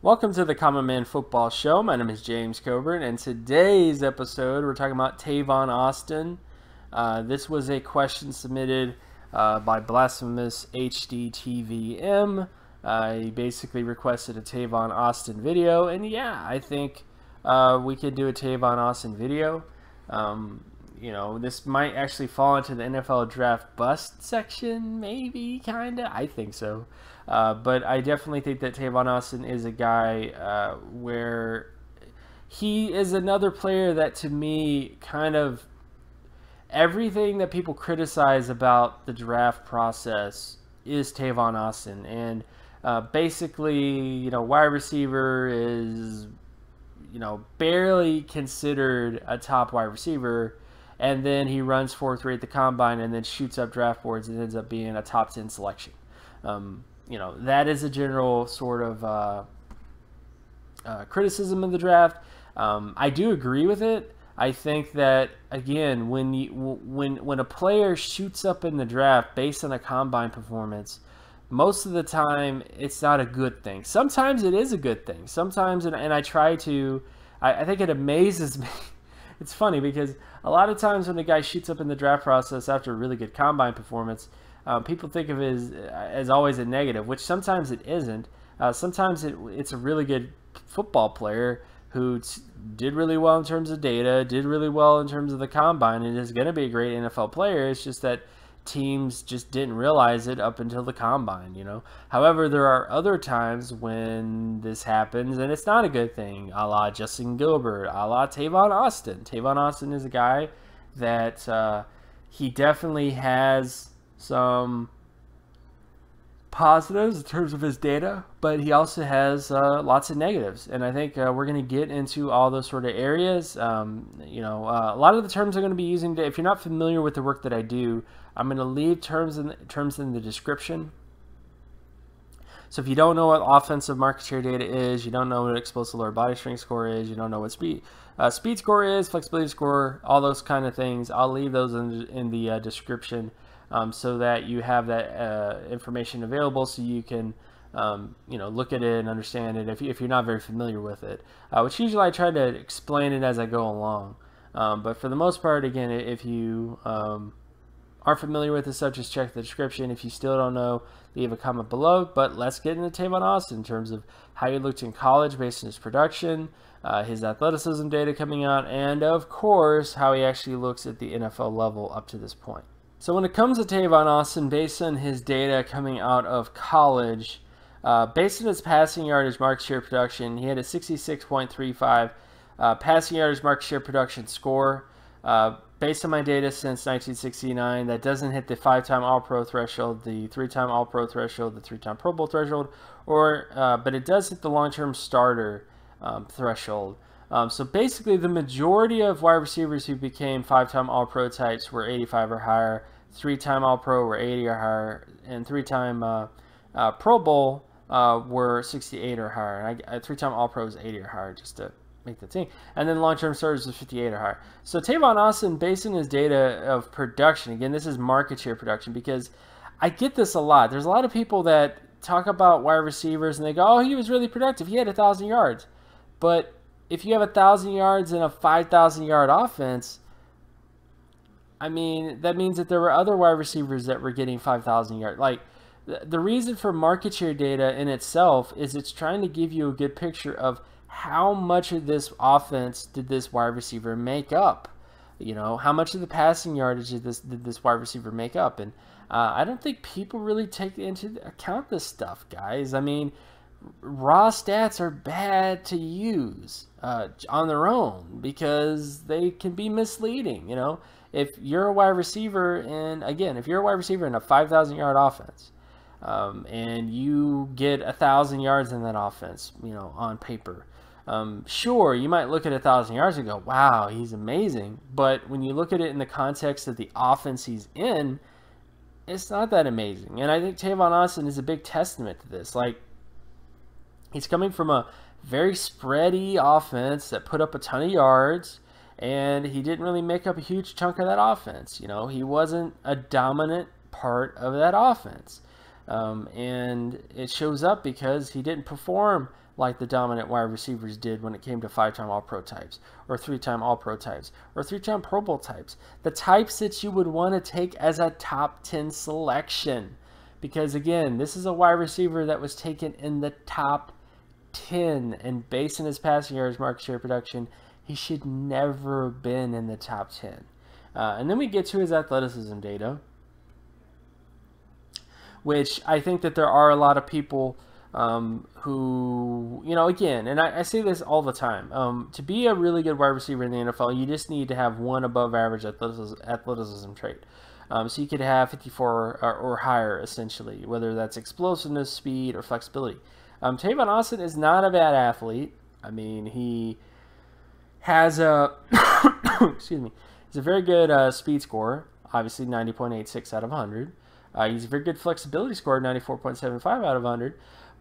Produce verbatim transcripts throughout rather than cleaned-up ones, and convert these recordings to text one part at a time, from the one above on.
Welcome to the Common Man Football Show. My name is James Coburn, and today's episode we're talking about Tavon Austin. Uh, this was a question submitted uh, by Blasphemous H D T V M. Uh, he basically requested a Tavon Austin video, and yeah, I think uh, we could do a Tavon Austin video. Um, you know, this might actually fall into the N F L draft bust section, maybe, kinda. I think so. Uh, but I definitely think that Tavon Austin is a guy uh, where he is another player that, to me, kind of everything that people criticize about the draft process is Tavon Austin. And uh, basically, you know, wide receiver is, you know, barely considered a top wide receiver. And then he runs fourth rate at the combine and then shoots up draft boards and ends up being a top ten selection. Um, You know, that is a general sort of uh, uh, criticism of the draft. Um, I do agree with it. I think that, again, when you, when when a player shoots up in the draft based on a combine performance, most of the time it's not a good thing. Sometimes it is a good thing. Sometimes, and, and I try to, I, I think it amazes me. It's funny because a lot of times when a guy shoots up in the draft process after a really good combine performance, Uh, people think of it as, as always a negative, which sometimes it isn't. Uh, sometimes it, it's a really good football player who t did really well in terms of data, did really well in terms of the combine, and is going to be a great N F L player. It's just that teams just didn't realize it up until the combine, you know. However, there are other times when this happens, and it's not a good thing, a la Justin Gilbert, a la Tavon Austin. Tavon Austin is a guy that uh, he definitely has some positives in terms of his data, but he also has uh, lots of negatives, and I think uh, we're going to get into all those sort of areas. Um, you know, uh, a lot of the terms I'm going to be using today, if you're not familiar with the work that I do, I'm going to leave terms in, terms in the description. So if you don't know what offensive market share data is, you don't know what explosive lower body strength score is, you don't know what speed uh, speed score is, flexibility score, all those kind of things, I'll leave those in, in the uh, description. Um, so that you have that uh, information available, so you can, um, you know, look at it and understand it if, you, if you're not very familiar with it. Uh, which usually I try to explain it as I go along. Um, but for the most part, again, if you um, aren't familiar with this, so just check the description. If you still don't know, leave a comment below. But let's get into Tavon Austin in terms of how he looked in college based on his production, uh, his athleticism data coming out, and of course, how he actually looks at the N F L level up to this point. So when it comes to Tavon Austin, based on his data coming out of college, uh, based on his passing yardage market share production, he had a sixty-six point three five uh, passing yardage market share production score. Uh, based on my data since nineteen sixty-nine, that doesn't hit the five-time All-Pro threshold, the three-time All-Pro threshold, the three-time Pro Bowl threshold, or uh, but it does hit the long-term starter um, threshold. Um, so basically, the majority of wide receivers who became five-time All-Pro types were eighty-five or higher, three-time All-Pro were eighty or higher, and three-time uh, uh, Pro Bowl uh, were sixty-eight or higher. Three-time All-Pro was eighty or higher, just to make the team. And then long-term starters was fifty-eight or higher. So Tavon Austin, based on his data of production, again, this is market share production, because I get this a lot. There's a lot of people that talk about wide receivers, and they go, oh, he was really productive. He had one thousand yards. But if you have one thousand yards in a five thousand yard offense, I mean, that means that there were other wide receivers that were getting five thousand yards. Like, the, the reason for market share data in itself is it's trying to give you a good picture of how much of this offense did this wide receiver make up. You know, how much of the passing yardage did this, did this wide receiver make up? And uh, I don't think people really take into account this stuff, guys. I mean, raw stats are bad to use uh, on their own because they can be misleading. You know, if you're a wide receiver, and again, if you're a wide receiver in a five thousand yard offense, um, and you get a thousand yards in that offense, you know, on paper. Um, sure, you might look at a thousand yards and go, wow, he's amazing. But when you look at it in the context of the offense he's in, it's not that amazing. And I think Tavon Austin is a big testament to this. Like, he's coming from a very spready offense that put up a ton of yards, and he didn't really make up a huge chunk of that offense. You know, he wasn't a dominant part of that offense. Um, and it shows up because he didn't perform like the dominant wide receivers did when it came to five-time All-Pro types, or three-time All-Pro types, or three-time Pro Bowl types. The types that you would want to take as a top ten selection. Because again, this is a wide receiver that was taken in the top ten, and based on his passing yards, market share, production, he should never have been in the top ten. Uh, and then we get to his athleticism data, which I think that there are a lot of people Um, who, you know, again, and I, I say this all the time, um, to be a really good wide receiver in the N F L, you just need to have one above average athleticism, athleticism trait. Um, so you could have fifty-four or, or higher, essentially, whether that's explosiveness, speed, or flexibility. Um, Tavon Austin is not a bad athlete. I mean, he has a, excuse me, he's a very good uh, speed scorer, obviously ninety point eight six out of one hundred. Uh, he's a very good flexibility scorer, ninety-four point seven five out of one hundred.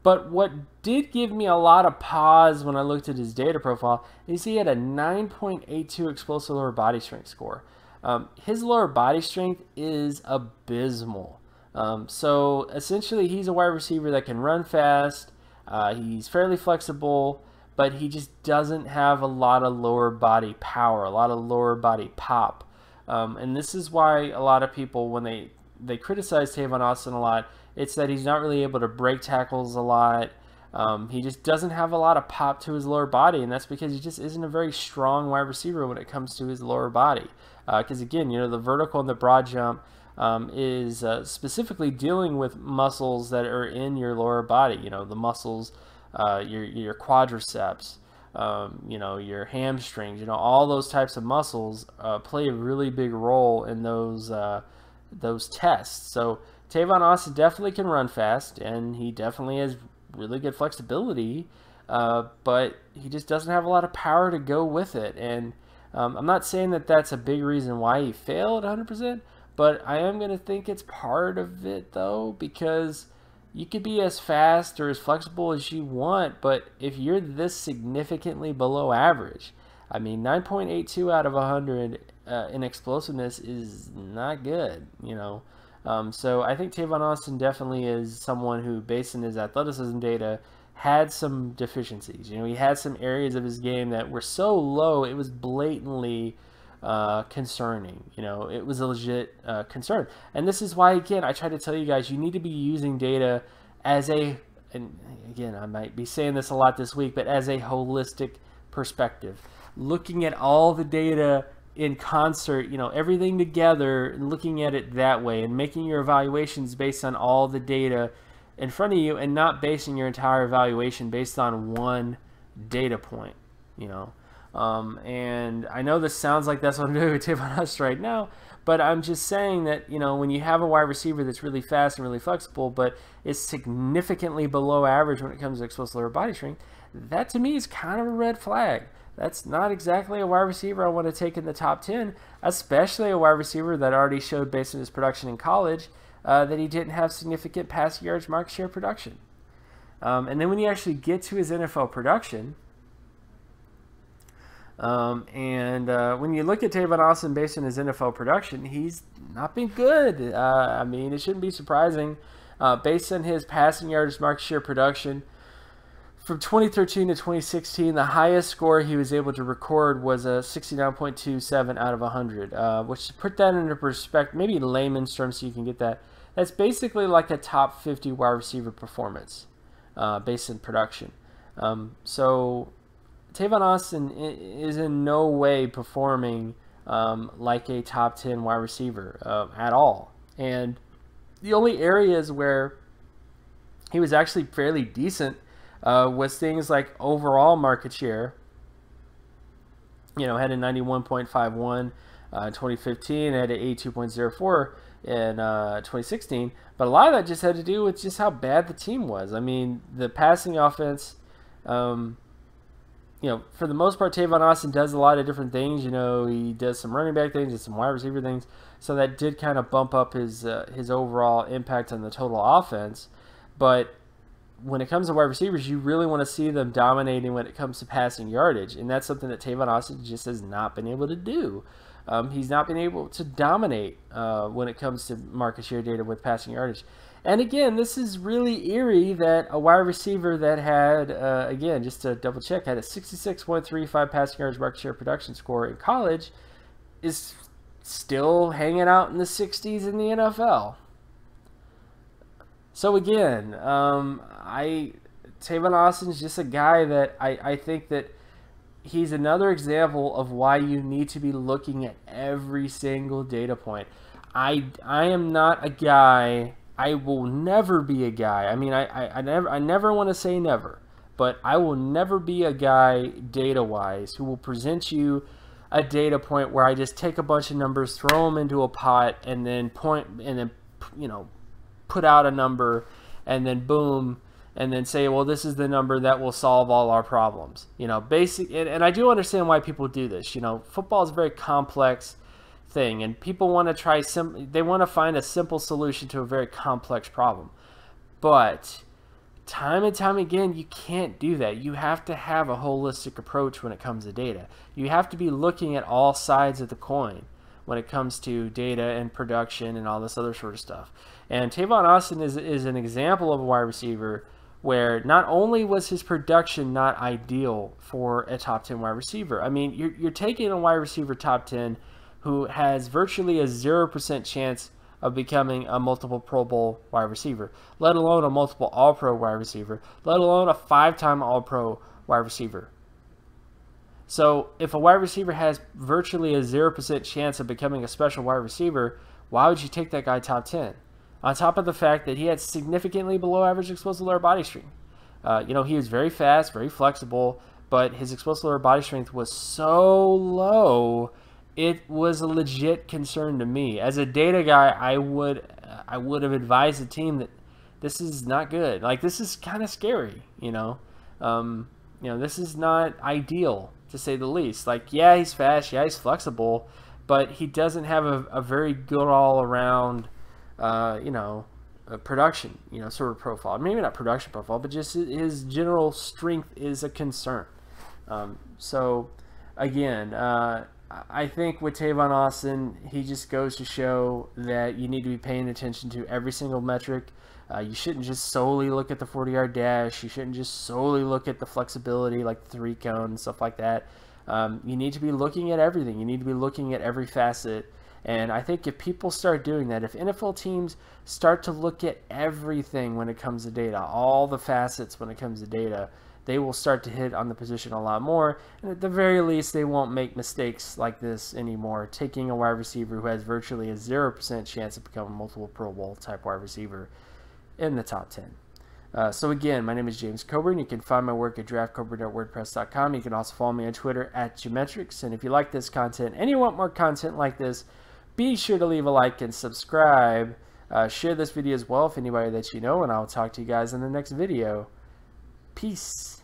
But what did give me a lot of pause when I looked at his data profile is he had a nine point eight two explosive lower body strength score. Um, his lower body strength is abysmal. Um, so essentially, he's a wide receiver that can run fast. Uh, he's fairly flexible, but he just doesn't have a lot of lower body power, a lot of lower body pop. Um, and this is why a lot of people, when they, they criticize Tavon Austin a lot, it's that he's not really able to break tackles a lot. Um, he just doesn't have a lot of pop to his lower body, and that's because he just isn't a very strong wide receiver when it comes to his lower body. Because, uh, again, you know, the vertical and the broad jump um, is uh, specifically dealing with muscles that are in your lower body. You know, the muscles, uh, your, your quadriceps, um, you know, your hamstrings, you know, all those types of muscles uh, play a really big role in those, uh, those tests. So Tavon Austin definitely can run fast, and he definitely has really good flexibility, uh, but he just doesn't have a lot of power to go with it. And um, I'm not saying that that's a big reason why he failed one hundred percent, but I am going to think it's part of it, though, because you could be as fast or as flexible as you want, but if you're this significantly below average, I mean, nine point eight two out of one hundred uh, in explosiveness is not good, you know. Um, so I think Tavon Austin definitely is someone who, based on his athleticism data, had some deficiencies. You know, he had some areas of his game that were so low, it was blatantly uh, concerning. You know, it was a legit uh, concern. And this is why, again, I try to tell you guys, you need to be using data as a, and again, I might be saying this a lot this week, but as a holistic perspective. Looking at all the data in concert, you know, everything together, and looking at it that way and making your evaluations based on all the data in front of you, and not basing your entire evaluation based on one data point, you know. Um, and I know this sounds like that's what I'm doing with Tavon Austin right now, but I'm just saying that, you know, when you have a wide receiver that's really fast and really flexible, but is significantly below average when it comes to explosive lower body strength, that to me is kind of a red flag. That's not exactly a wide receiver I want to take in the top ten, especially a wide receiver that already showed, based on his production in college, uh, that he didn't have significant pass yards, market share, production. Um, and then when you actually get to his N F L production, um, and uh, when you look at Tavon Austin based on his N F L production, he's not been good. Uh, I mean, it shouldn't be surprising. Uh, based on his passing yards, market share, production, from twenty thirteen to twenty sixteen, the highest score he was able to record was a sixty-nine point two seven out of one hundred, uh, which, to put that into perspective, maybe layman's terms so you can get that, that's basically like a top fifty wide receiver performance uh, based on production. Um, so Tavon Austin is in no way performing um, like a top ten wide receiver uh, at all. And the only areas where he was actually fairly decent Uh, was things like overall market share. You know, had a ninety-one point five one uh, in twenty fifteen, had an eighty-two point zero four in uh, twenty sixteen, but a lot of that just had to do with just how bad the team was. I mean, the passing offense, um, you know, for the most part, Tavon Austin does a lot of different things. You know, he does some running back things and some wide receiver things, so that did kind of bump up his uh, his overall impact on the total offense. But when it comes to wide receivers, you really want to see them dominating when it comes to passing yardage, and that's something that Tavon Austin just has not been able to do. Um, he's not been able to dominate uh, when it comes to market share data with passing yardage. And again, this is really eerie that a wide receiver that had, uh, again, just to double check, had a sixty-six point three five passing yards market share production score in college is still hanging out in the sixties in the N F L. So again, um, I Tavon Austin's just a guy that I, I think that he's another example of why you need to be looking at every single data point. I, I am not a guy, I will never be a guy. I mean, I, I, I never, I never want to say never, but I will never be a guy data-wise who will present you a data point where I just take a bunch of numbers, throw them into a pot, and then point, and then, you know, put out a number, and then boom, and then say, well, this is the number that will solve all our problems. You know, basic, and, and I do understand why people do this. You know, football is a very complex thing, and people want to try, sim they want to find a simple solution to a very complex problem. But time and time again, you can't do that. You have to have a holistic approach when it comes to data. You have to be looking at all sides of the coin when it comes to data and production and all this other sort of stuff. And Tavon Austin is, is an example of a wide receiver where not only was his production not ideal for a top ten wide receiver, I mean, you're, you're taking a wide receiver top ten who has virtually a zero percent chance of becoming a multiple Pro Bowl wide receiver, let alone a multiple All-Pro wide receiver, let alone a five-time All-Pro wide receiver. So if a wide receiver has virtually a zero percent chance of becoming a special wide receiver, why would you take that guy top ten? On top of the fact that he had significantly below average explosive lower body strength. Uh, you know, he was very fast, very flexible, but his explosive lower body strength was so low, it was a legit concern to me. As a data guy, I would I would have advised the team that this is not good. Like, this is kind of scary, you know. Um, you know, this is not ideal, to say the least. Like, yeah, he's fast, yeah, he's flexible, but he doesn't have a, a very good all-around, uh, you know, a production, you know, sort of profile. Maybe not production profile, but just his general strength is a concern. Um, so, again, uh, I think with Tavon Austin, he just goes to show that you need to be paying attention to every single metric. Uh, you shouldn't just solely look at the forty-yard dash. You shouldn't just solely look at the flexibility, like the three cone and stuff like that. Um, you need to be looking at everything. You need to be looking at every facet. And I think if people start doing that, if N F L teams start to look at everything when it comes to data, all the facets when it comes to data, they will start to hit on the position a lot more. And at the very least, they won't make mistakes like this anymore, taking a wide receiver who has virtually a zero percent chance of becoming a multiple Pro Bowl type wide receiver in the top ten. Uh, so again, my name is James Coburn. You can find my work at draft coburn dot wordpress dot com. You can also follow me on Twitter at Jimetrics. And if you like this content and you want more content like this, be sure to leave a like and subscribe. Uh, share this video as well with anybody that you know, and I'll talk to you guys in the next video. Peace.